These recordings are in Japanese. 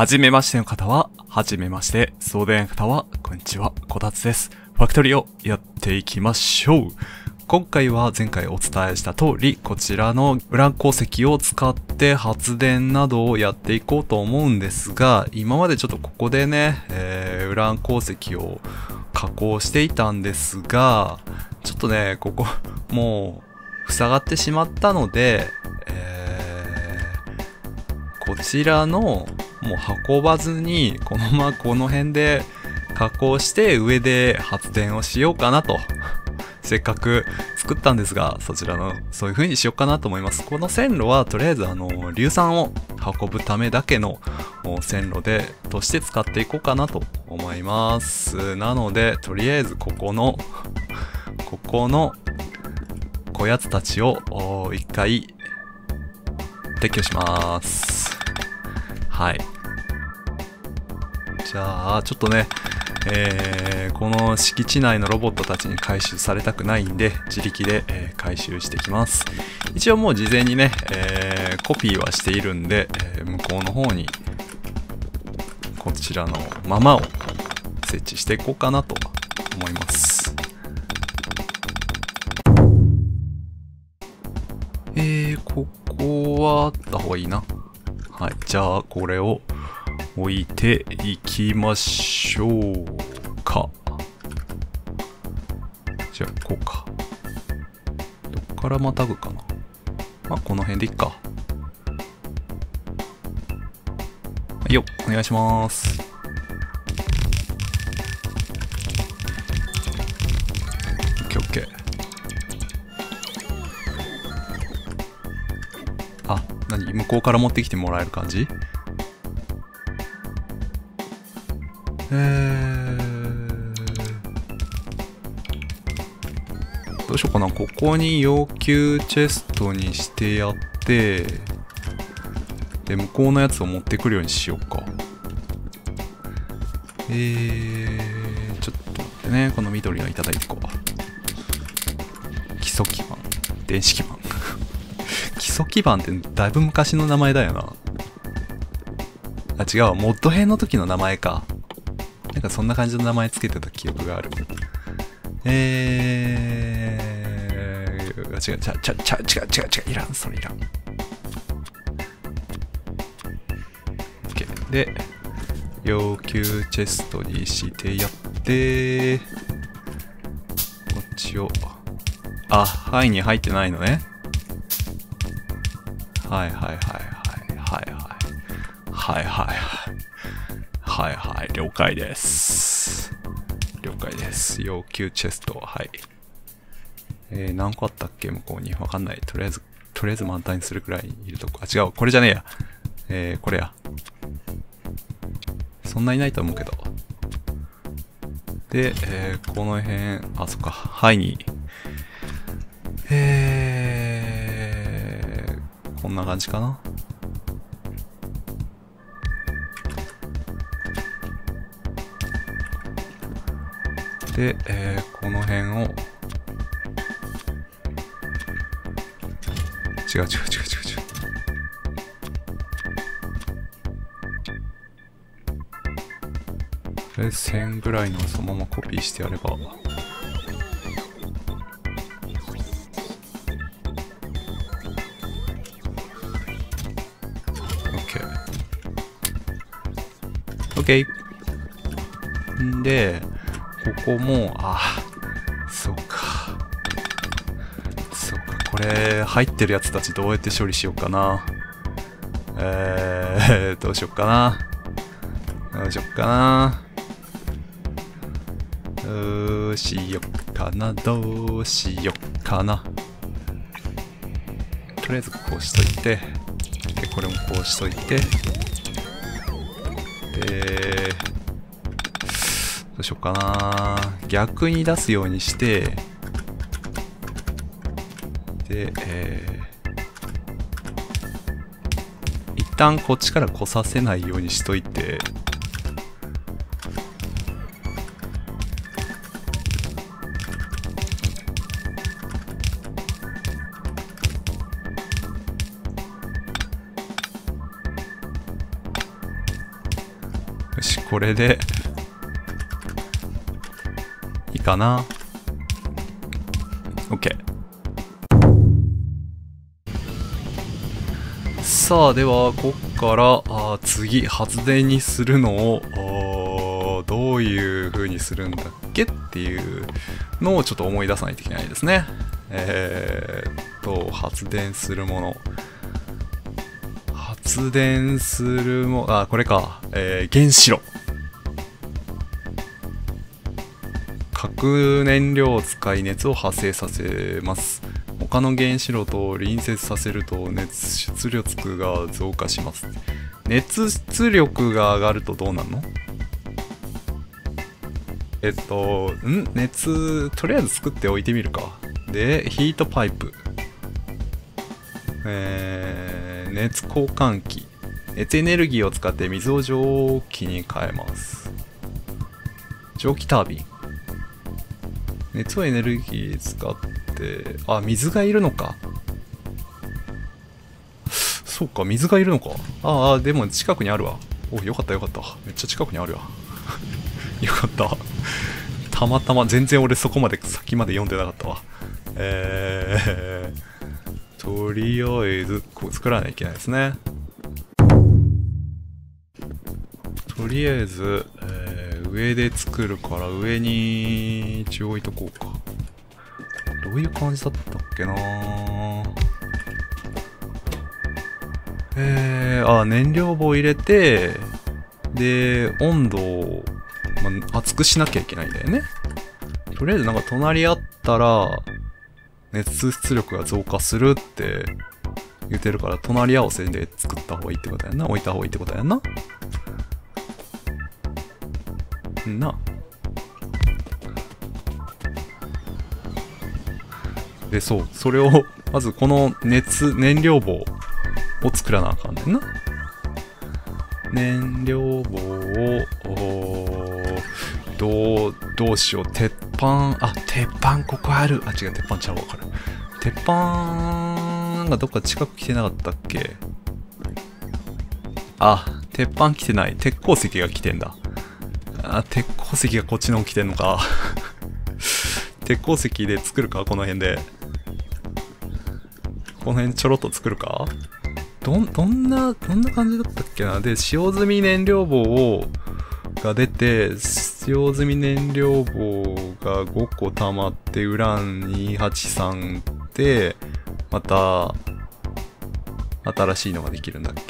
はじめましての方は、はじめまして。そうでない方は、こんにちは。こたつです。ファクトリーをやっていきましょう。今回は前回お伝えした通り、こちらのブランコ石を使って発電などをやっていこうと思うんですが、今までちょっとここでね、ウラン鉱石を加工していたんですが、ちょっとね、ここ、もう、塞がってしまったので、こちらの、もう運ばずに、このままこの辺で加工して上で発電をしようかなと。せっかく作ったんですが、そちらの、そういう風にしようかなと思います。この線路はとりあえず硫酸を運ぶためだけの線路で、として使っていこうかなと思います。なので、とりあえずここのこやつたちを一回撤去します。はい。じゃあ、ちょっとね、この敷地内のロボットたちに回収されたくないんで、自力で、回収してきます。一応もう事前にね、コピーはしているんで、向こうの方に、こちらのままを設置していこうかなと思います。ここはあった方がいいな。はい、じゃあこれを、置いていきましょうか。じゃあ、こうか。どっからまたぐかな。まあ、この辺でいっか。よっ、お願いします。OK。あ、何？向こうから持ってきてもらえる感じ？どうしようかな。ここに要求チェストにしてやって、で向こうのやつを持ってくるようにしようか。ちょっと待ってね。この緑のいただいていこう。基礎基盤、電子基盤基礎基盤ってだいぶ昔の名前だよなあ。違うわ、モッド編の時の名前か。なんかそんな感じの名前つけてた記憶がある。違う、いらん、それいらん。OK。で、要求チェストにしてやって、こっちを、あ、範囲に入ってないのね。はい、了解です。了解です。要求チェスト。はい。何個あったっけ向こうに。わかんない。とりあえず満タンにするくらいいるとこ。あ、違う。これじゃねえや。これや。そんないないと思うけど。で、この辺、あ、そっか。はいに。こんな感じかな。で、この辺を違う。で、線ぐらいのそのままコピーしてやれば。OK。OK。で、ここも、あ、そうか、これ、入ってるやつたちどうやって処理しようかな。どうしよっかな。どうしよっかな。とりあえずこうしといて、で、これもこうしといて、で、どうしようかな。逆に出すようにして、で、一旦こっちから来させないようにしといて、よし、これでいいかな。 OK。 さあではこっから次発電にするのをどういう風にするんだっけっていうのをちょっと思い出さないといけないですね。発電するもの。発電するもの、あ、これか。原子炉。核燃料を使い熱を発生させます。他の原子炉と隣接させると熱出力が増加します。熱出力が上がるとどうなるの？熱、とりあえず作っておいてみるか。で、ヒートパイプ。熱交換器。熱エネルギーを使って水を蒸気に変えます。蒸気タービン。熱をエネルギー使って、あ、水がいるのか。そうか、水がいるのか。ああ、でも近くにあるわ。お、よかったよかった。めっちゃ近くにあるわ。よかった。たまたま、全然俺そこまで、先まで読んでなかったわ。とりあえず、こう作らなきゃいけないですね。とりあえず、上で作るから上に一応置いとこうか。どういう感じだったっけなー。燃料棒入れて、で、温度を、熱くしなきゃいけないんだよね。とりあえずなんか隣あったら、熱出力が増加するって言ってるから、隣り合わせで作った方がいいってことやんな。置いた方がいいってことやんな。で、そう、それをまずこの燃料棒を作らなあかんねんな。燃料棒をどうしよう。鉄板、あ、鉄板ここある。あ、違う、鉄板ちゃうわ、これ。鉄板がどっか近く来てなかったっけ。あ、鉄板来てない。鉄鉱石が来てんだ。あ、鉄鉱石がこっちの方来てんのか。鉄鉱石で作るか、この辺で。この辺ちょろっと作るか。どんな感じだったっけな。で、使用済み燃料棒が出て、使用済み燃料棒が5個溜まって、ウラン283で、また、新しいのができるんだっけ。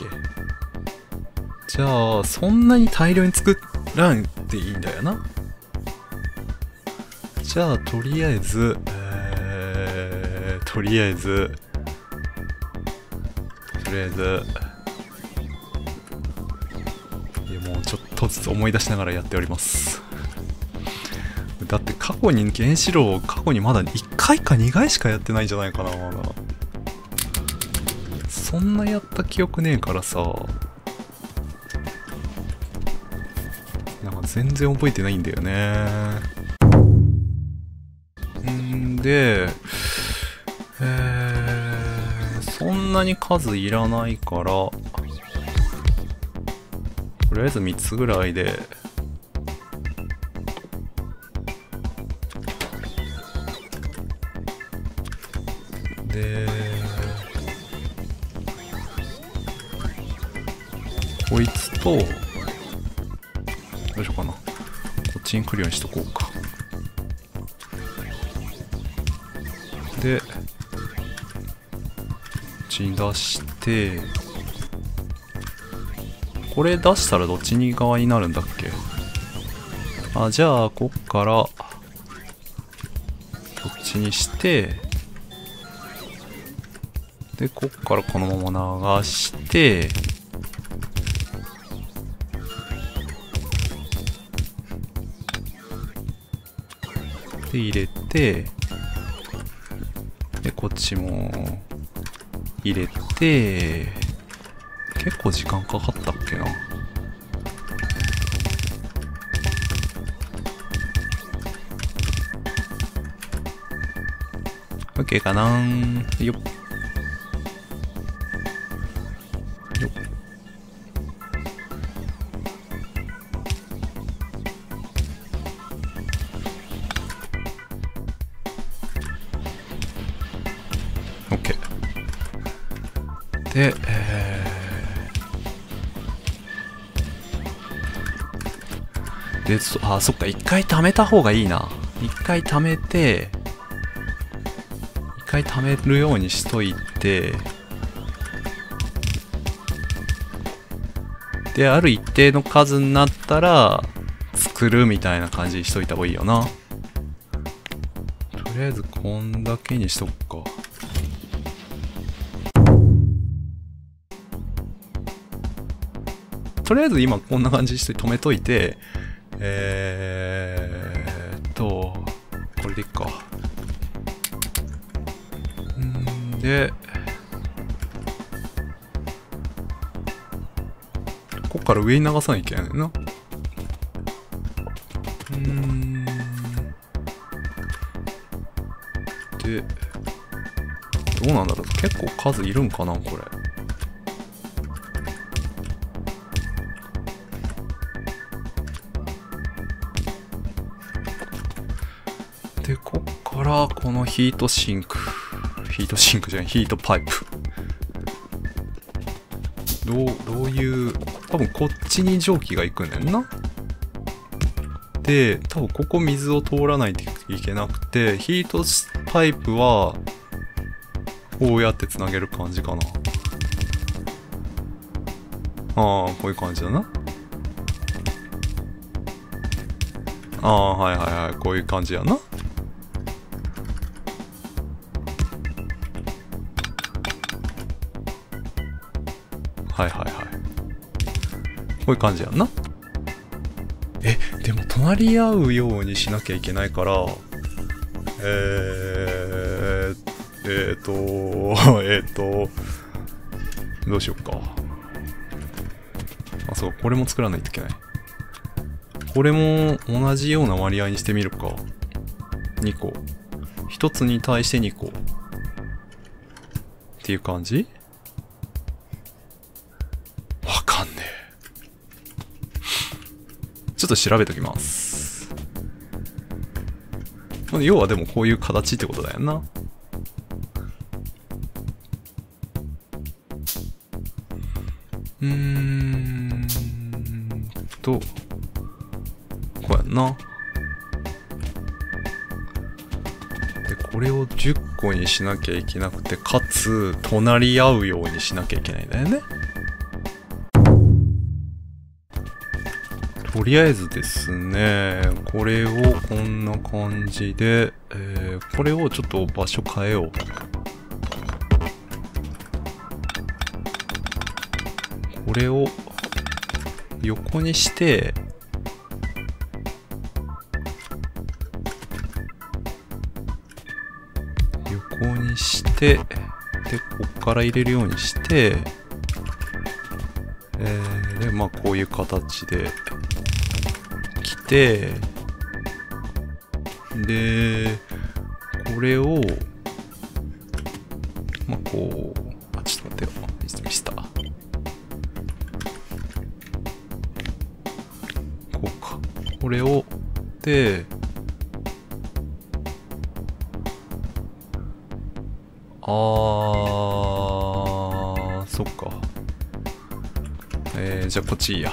じゃあ、そんなに大量に作らんでいいんだよな。じゃあ、とりあえず、いや、もうちょっとずつ思い出しながらやっております。だって過去に原子炉をまだ1回か2回しかやってないんじゃないかな、まだ。そんなやった記憶ねえからさ。全然覚えてないんだよね。んで、そんなに数いらないから、とりあえず3つぐらいで、こいつと、どうしようかな。こっちに来るようにしとこうか。で、こっちに出して、これ出したらどっちに側になるんだっけ？あ、じゃあ、こっから、こっちにして、で、こっからこのまま流して、で、入れて、で、こっちも入れて、結構時間かかったっけな。OK かなー。よっ。よっ。で、で、あ、そっか、一回貯めた方がいいな。一回貯めて、一回貯めるようにしといて、で、ある一定の数になったら、作るみたいな感じにしといた方がいいよな。とりあえず、こんだけにしとくか。とりあえず今こんな感じにして止めといて、これでいっか。んで、こっから上に流さなきゃいけないな。で、どうなんだろう。結構数いるんかな、これ。で、こっからこのヒートシンク、ヒートシンクじゃない、ヒートパイプ、どういう多分こっちに蒸気がいくねんな。で、多分ここ水を通らないといけなくて、ヒートパイプはこうやってつなげる感じかな。ああ、こういう感じだな。ああ、はいはいはい、こういう感じやな。はいはいはい、こういう感じやんな。え、でも隣り合うようにしなきゃいけないから、どうしよっか。あ、そう、これも作らないといけない。これも同じような割合にしてみるか。2個。1つに対して2個。っていう感じ?ちょっと調べときます。要はでもこういう形ってことだよな。こうやんな。で、これを10個にしなきゃいけなくて、かつ隣り合うようにしなきゃいけないんだよね。とりあえずですね、これをこんな感じで、これをちょっと場所変えよう。これを横にして、横にして、で、ここから入れるようにして、で、まあこういう形で、で、これを、まあ、こう、あ、ちょっと待ってよ。ミスった。こうか。これを、で、そっか。じゃあこっちいいや。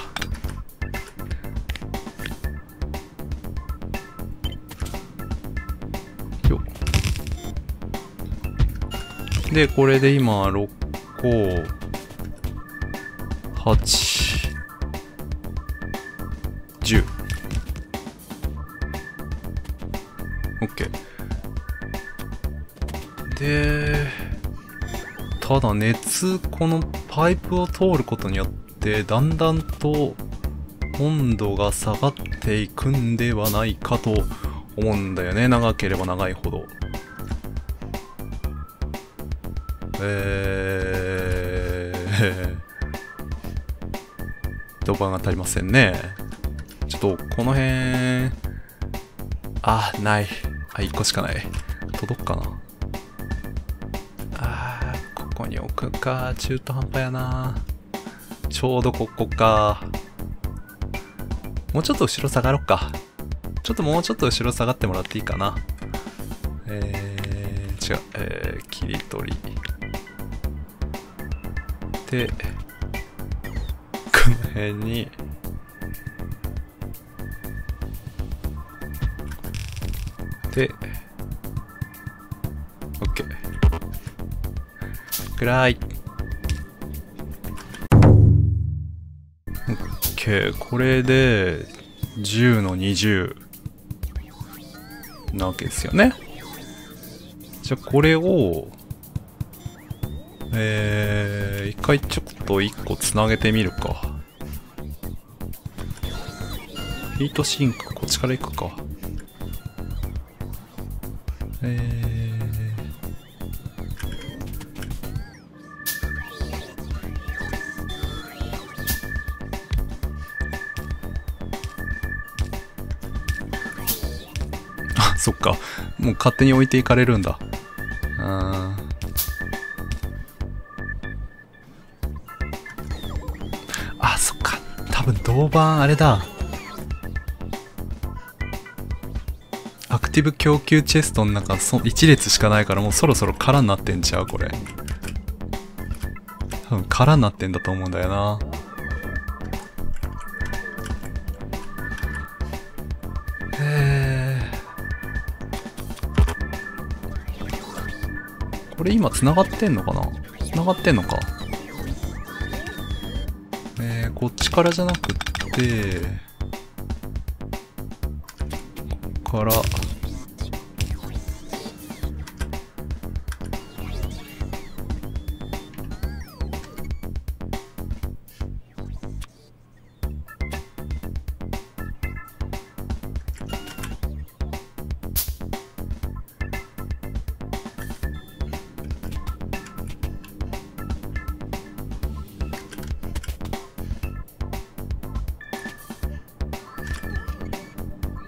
で、これで今、6個、8、10。OK。で、ただ熱、このパイプを通ることによって、だんだんと温度が下がっていくんではないかと思うんだよね。長ければ長いほど。ドバンが足りませんね。ちょっと、この辺、あ、ない。あ、1個しかない。届くかな。あー、ここに置くか。中途半端やな。ちょうどここか。もうちょっと後ろ下がろっか。ちょっともうちょっと後ろ下がってもらっていいかな。違う、切り取り。て、この辺にで OK ぐらい。 OK、 これで10の20なわけですよね。じゃあこれを一回ちょっと一個つなげてみるか。ヒートシンクこっちからいくか。あ、そっか、もう勝手に置いていかれるんだ。銅板あれだ、アクティブ供給チェストの中1列しかないから、もうそろそろ空になってんちゃうこれ。多分空になってんだと思うんだよな。これ今つながってんのかな。つながってんのか。こっちからじゃなくてで、ここから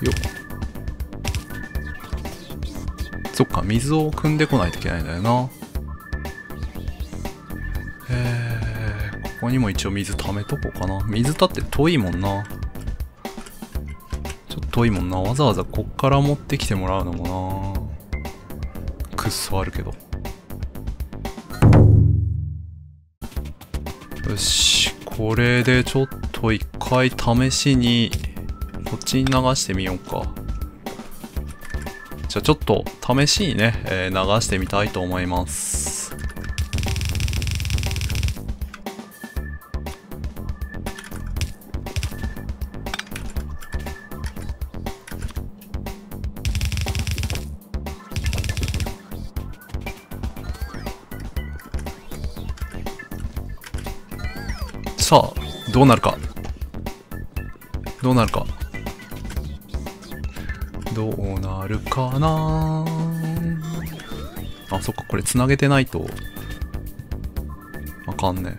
よっ、そっか、水を汲んでこないといけないんだよな。ここにも一応水溜めとこうかな。水だって遠いもんな。ちょっと遠いもんな。わざわざこっから持ってきてもらうのもな、くっそあるけど。よし、これでちょっと一回試しにこっちに流してみようか。じゃあちょっと試しにね、流してみたいと思います。さあ、どうなるか。どうなるか。どうなるかな。あ、そっか、これつなげてないとあかんね。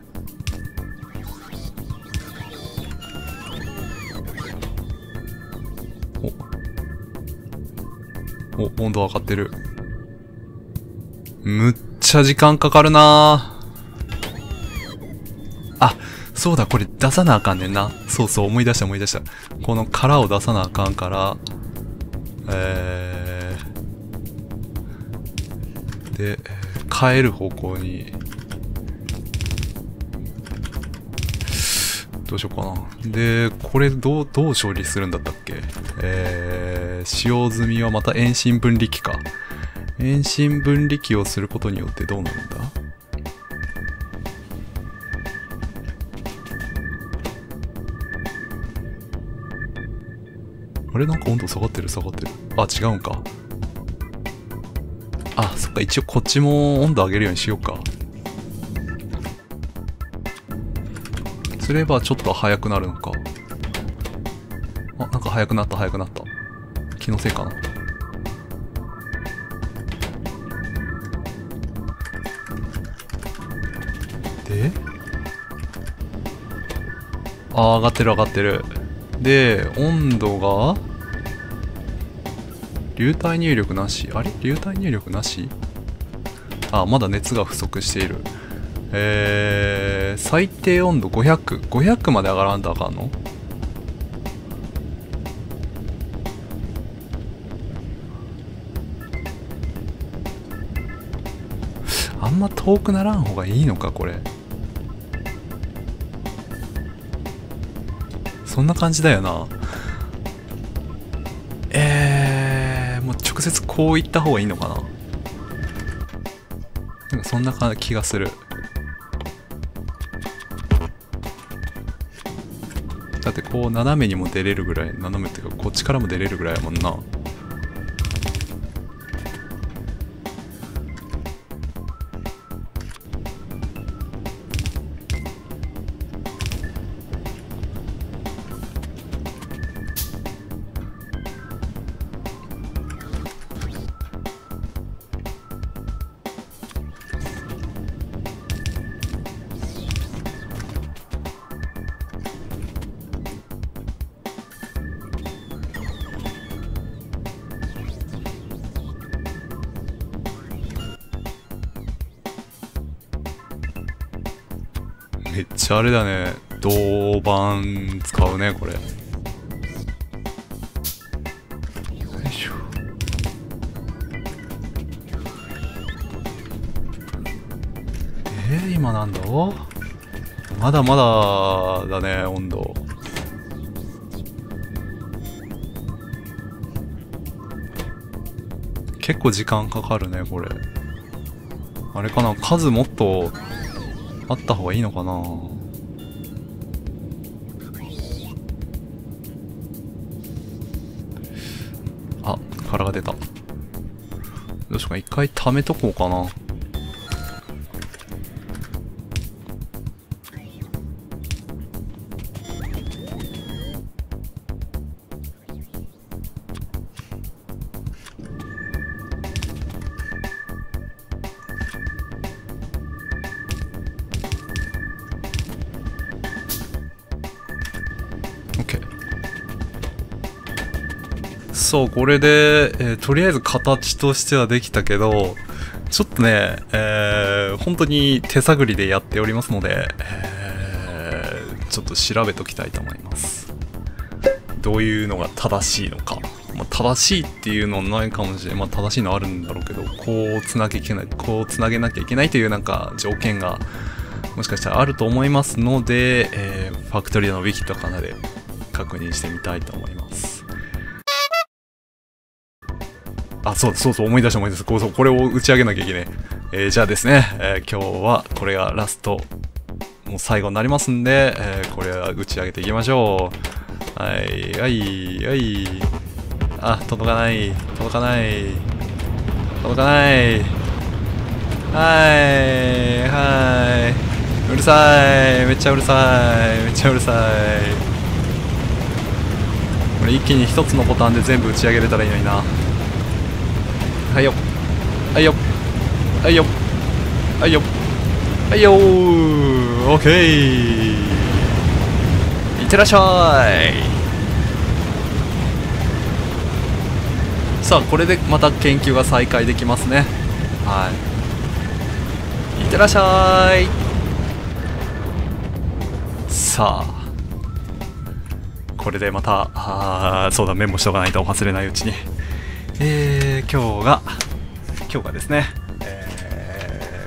おお、温度上がってる。むっちゃ時間かかるな。あ、そうだ、これ出さなあかんねんな。そうそう、思い出した思い出した。この殻を出さなあかんから、で、帰る方向にどうしようかな。で、これどう処理するんだったっけ。使用済みはまた遠心分離機か。遠心分離機をすることによってどうなるんだ。あれ、なんか温度下がってる下がってる。あ、違うんか。あ、そっか、一応こっちも温度上げるようにしようか。すればちょっと早くなるのか。あ、なんか早くなった早くなった。気のせいかな。で、あ、上がってる上がってる。で、温度が流体入力なし。あれ、流体入力なし。あ、まだ熱が不足している。最低温度500。500まで上がらんとあかんの。あんま遠くならん方がいいのかこれ。そんな感じだよな。もう直接こういった方がいいのかな。なんかそんな気がする。だってこう斜めにも出れるぐらい、斜めっていうかこっちからも出れるぐらいやもんな。めっちゃあれだね、銅板使うねこれ。よいしょ。今なんだ、まだまだだね温度。結構時間かかるねこれ。あれかな、数もっとあった方がいいのかな。あ、殻が出た。どうしようか、一回溜めとこうかな。そう、これで、とりあえず形としてはできたけど、ちょっとね、本当に手探りでやっておりますので、ちょっと調べときたいと思います。どういうのが正しいのか。まあ、正しいっていうのはないかもしれない。まあ、正しいのはあるんだろうけど、こうつなげなきゃいけないというなんか条件が、もしかしたらあると思いますので、ファクトリーのウィキとかで確認してみたいと思います。あ、そう、思い出した。これを打ち上げなきゃいけない。じゃあですね、今日はこれがラスト、もう最後になりますんで、これは打ち上げていきましょう。はい。あ、届かない。うるさい。めっちゃうるさい。これ一気に一つのボタンで全部打ち上げれたらいいのにな。はいよ。オッケー。いってらっしゃい。さあ、これでまた研究が再開できますね。はい。いってらっしゃい。さあ。これでまた、そうだ、メモしとかないと忘れないうちに。今日がですね、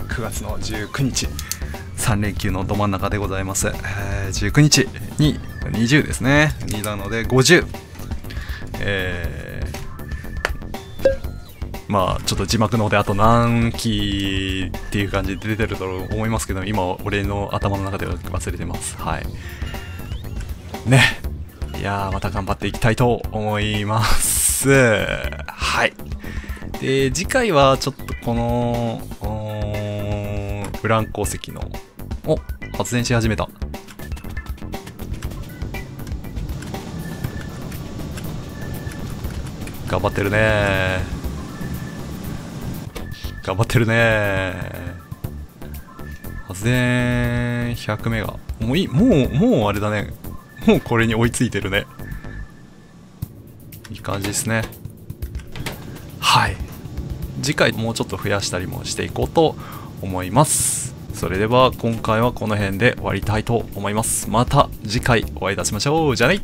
9月の19日3連休のど真ん中でございます、19日に20ですね、2なので50、まあちょっと字幕の方であと何期っていう感じで出てると思いますけど、今俺の頭の中では忘れてます。はいね、いやーまた頑張っていきたいと思います。はい。で、次回はちょっとこの、ブラン鉱石の、発電し始めた。頑張ってるね。発電100メガ。もうあれだね。もうこれに追いついてるね。いい感じですね。はい、次回もうちょっと増やしたりもしていこうと思います。それでは今回はこの辺で終わりたいと思います。また次回お会いいたしましょう。じゃあね。